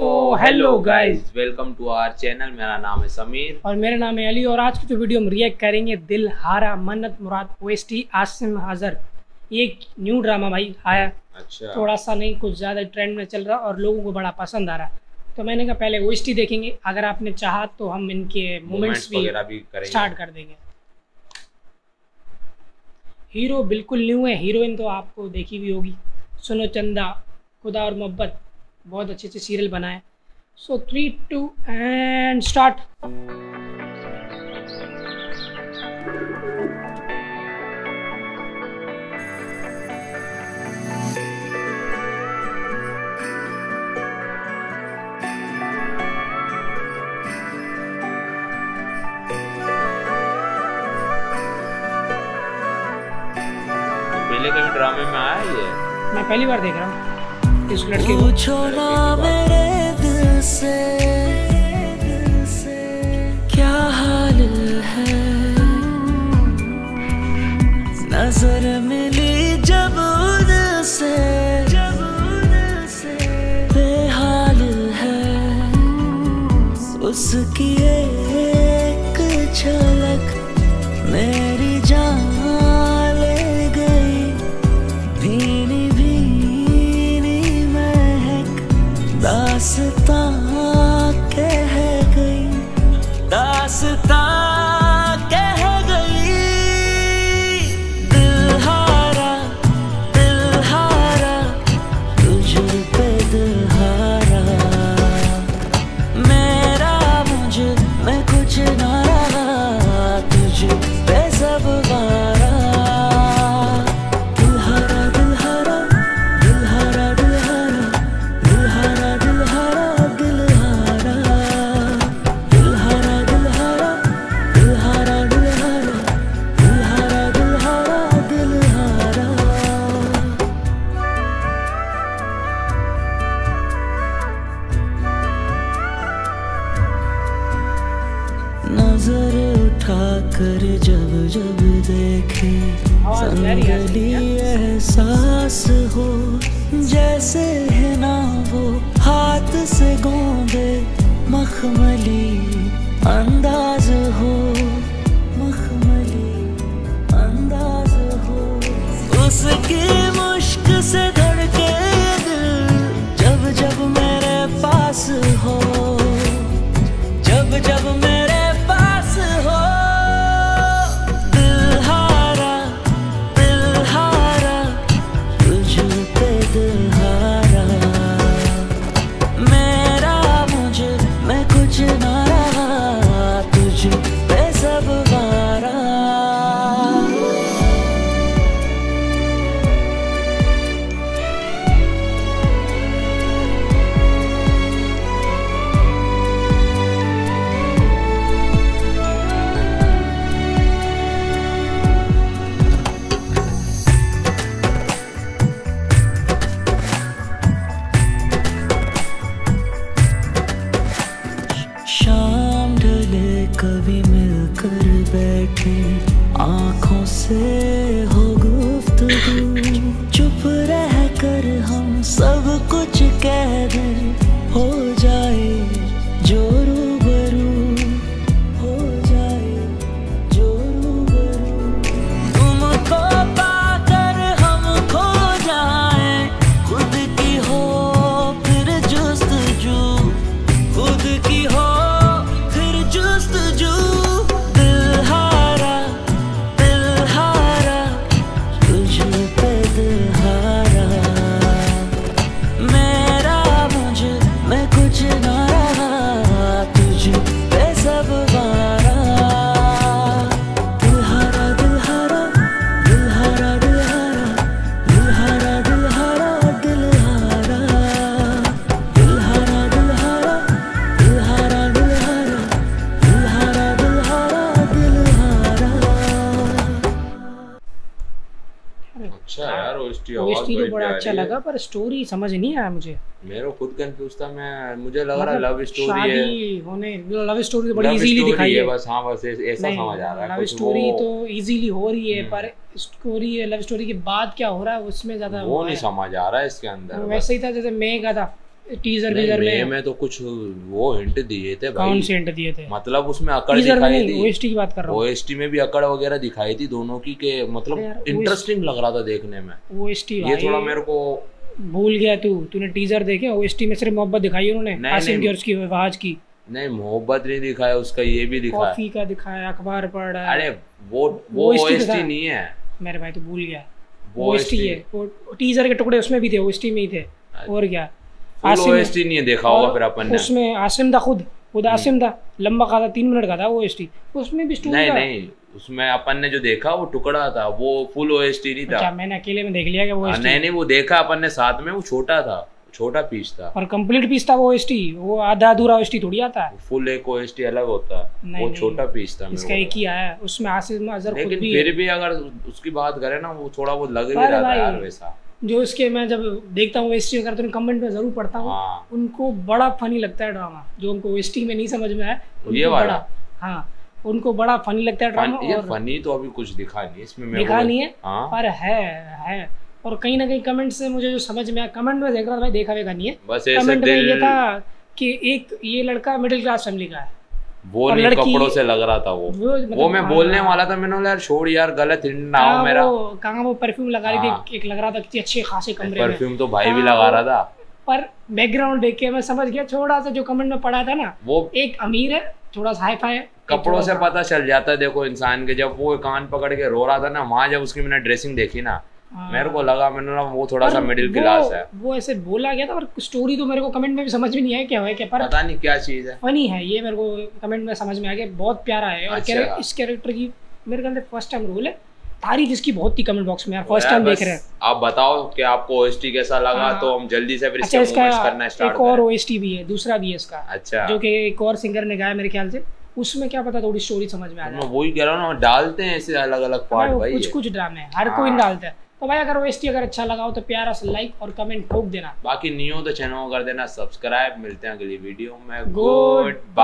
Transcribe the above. Hello guys, welcome to our channel. मेरा नाम है समीर और मेरा नाम है अली और आज की जो वीडियो हम रिएक्ट करेंगे दिल हारा मन्नत मुराद ओएसटी आसिम हाजर। ये एक न्यू ड्रामा भाई आया, अच्छा थोड़ा सा नहीं कुछ ज़्यादा ट्रेंड में चल रहा और लोगों को बड़ा पसंद आ रहा है। तो मैंने कहा पहले ओएसटी देखेंगे, अगर आपने चाहा तो हम इनके मूवमेंट्स भी स्टार्ट कर देंगे। हीरो बिल्कुल न्यू है, हीरोइन तो आपको देखी भी होगी। सुनो चंदा, खुदा और मोहब्बत बहुत अच्छे से सीरियल बनाए। So 3, 2 and start। पहले कभी ड्रामे में आया ये? मैं पहली बार देख रहा हूँ इस लड़के को। दिल से क्या हाल है, नजर मिली जब दिल से बेहाल है, उसकी एक झलक मेरी जान ले गई। भीनी भीनी महक दास्तां कह गई। दिल हारा तुझ पे दिल हारा मेरा, मुझे मैं कुछ ना रहा तुझ पे सब वारा। दिल हारा दिल हारा दिल हारा दिल हारा दिल हारा दिल हारा दिल हारा दिल हारा दिल हारा नजर उठा कर जब देखे संगली एहसास हो, जैसे है ना वो हाथ से गोंदे मखमली अंदाज हो, मखमली अंदाज हो। उसकी मुश्क से धड़के दिल जब जब मेरे पास हो, जब जब मेरे पास हो। दिल हारा तुझ पे दिल हारा मेरा, मुझे मैं कुछ ना रहा तुझ पे सब वारा। शाम ढले कभी मिलकर बैठे, आंखों से हो गुफ्तगू, चुप रह कर हम सब कुछ कह दें, हो जाए जो रूबरू, हो जाए जो रूबरू। तुमको पाकर हम खो जाए, खुद की हो फिर जुस्तजू, खुद की हो जुस्तजू। दिल हारा तुझ पे दिल हारा मेरा, मुझे मैं कुछ ना रहा तुझ पे सब वारा। दिल हारा दिल हारा दिल हारा दिल हारा दिल हारा दिल हारा दिल हारा दिल हारा दिल हारा दिल हारा दिल हारा दिल हारा दिल हारा दिल हारा। अच्छा यार, ओएसटी तो बड़ा अच्छा लगा पर स्टोरी समझ नहीं आया मुझे। मेरे को खुद कंफ्यूज था मैं, मुझे लग रहा लव स्टोरी है, शादी होने लव स्टोरी तो बड़ी इजीली दिखाई है बस। हां बस ऐसा समझ आ रहा है, लव स्टोरी तो इजीली हो रही है पर स्टोरी लव स्टोरी के बाद क्या हो रहा है उसमें ज्यादा वो नहीं समझ आ रहा है इसके अंदर। वैसे ही था जैसे मैं कहा था टीजर वीजर में तो कुछ वो हिंट दिए थे भाई। कौन से हिंट दिए थे? मतलब उसमें अकड़ दिखाई थी। ओएसटी की बात कर रहा हूं। ओएसटी में भी अकड़ वगैरह दिखाई थी दोनों की के, मतलब इंटरेस्टिंग लग रहा था देखने में ओएसटी। ये थोड़ा मेरे को भूल गया तू। तूने टीजर देखे? ओएसटी में सिर्फ मोहब्बत दिखाई उन्होंने, आसिम की और उसकी आवाज की। नहीं मोहब्बत नहीं दिखाया उसका, ये भी दिखाया कॉफी का दिखाया, अखबार पढ़ रहा है। अरे वो ओएसटी नहीं है मेरे भाई, तो भूल गया। ओएसटी है, वो टीजर के टुकड़े उसमें भी थे, ओएसटी में ही थे। और क्या ओएसटी नहीं देखा होगा फिर अपन ने। उसमें आसिम था, खुद आसिम था, लंबा का था, 3 मिनट का था ओएसटी। उसमें भी स्टोरी था। नहीं उसमें अपन ने जो देखा वो टुकड़ा था, वो फुल ओएसटी नहीं था। अच्छा मैंने अकेले में देख लिया क्या ओएसटी? नहीं नहीं वो देखा अपन ने साथ में, वो छोटा था, छोटा पीस था और कंप्लीट पीस था वो ओएसटी। वो आधा अधूरा ओएसटी थोड़ी आता है, फुल एक ओएसटी अलग होता है। वो छोटा पीस था, इसका एक ही आया उसमें आसिम अजर। लेकिन फिर भी अगर उसकी बात करें ना, वो थोड़ा वो लग रहा था यार वैसा जो इसके। मैं जब देखता हूँ ओएसटी अगर तो कमेंट में जरूर पढ़ता हूँ। हाँ। उनको बड़ा फनी लगता है ड्रामा जो उनको ओएसटी में नहीं समझ में आया। ये बड़ा, हाँ उनको बड़ा फनी लगता है ड्रामा। ये फनी तो अभी कुछ दिखा नहीं इसमें, मैं दिखा नहीं है पर है। और कहीं ना कहीं कमेंट से मुझे जो समझ में आया, कमेंट में देख रहा था भाई, देखा वेगा नहीं है बस कमेंट में ये था कि एक ये लड़का मिडिल क्लास फैमिली का है, वो नहीं कपड़ों से लग रहा था वो मतलब वो मैं बोलने वाला था। मैंने यार छोड़ यार, गलत हिंट ना हो मेरा। कहाँ वो परफ्यूम लगा रही थी, एक लग रहा था कि अच्छे खासे कमरे में परफ्यूम तो भाई भी लगा रहा था। पर बैकग्राउंड देख के मैं समझ गया, थोड़ा सा जो कमेंट में पड़ा था ना, वो एक अमीर है, थोड़ा सा हाई फाई है, कपड़ों से पता चल जाता है। देखो इंसान के, जब वो कान पकड़ के रो रहा था ना वहाँ, जब उसकी मैंने ड्रेसिंग देखी ना, मेरे को लगा मैंने ना वो थोड़ा सा मिडिल क्लास है। वो ऐसे बोला गया था पर स्टोरी तो मेरे को कमेंट में भी समझ में नहीं आया क्या है क्या, पर पता नहीं क्या चीज़ है, फनी है। ये मेरे को कमेंट में समझ में आ गया, बहुत प्यारा है। और अच्छा। इस कैरेक्टर की मेरे ख्याल से फर्स्ट टाइम रोल है, तारीफ इसकी बहुत थी कमेंट बॉक्स में यार, फर्स्ट टाइम देख रहे हैं। आप बताओ कि आपको ओएसटी कैसा लगा, तो हम जल्दी से फिर इसका करना स्टार्ट। एक और ओएसटी भी है, दूसरा भी है इसका, अच्छा जो कि एक और सिंगर ने गाया मेरे ख्याल से। उसमें क्या पता थोड़ी स्टोरी समझ में आ रही है। वही कह रहा हूँ ना, डालते हैं ऐसे अलग अलग पार्ट भाई, कुछ कुछ ड्रामे हर कोई डालता है। तो भाई अगर ओएसटी अगर अच्छा लगा हो तो प्यारा से लाइक और कमेंट ठोक देना, बाकी नहीं हो तो चैनल को कर देना सब्सक्राइब। मिलते हैं अगली वीडियो में, गुड बाय।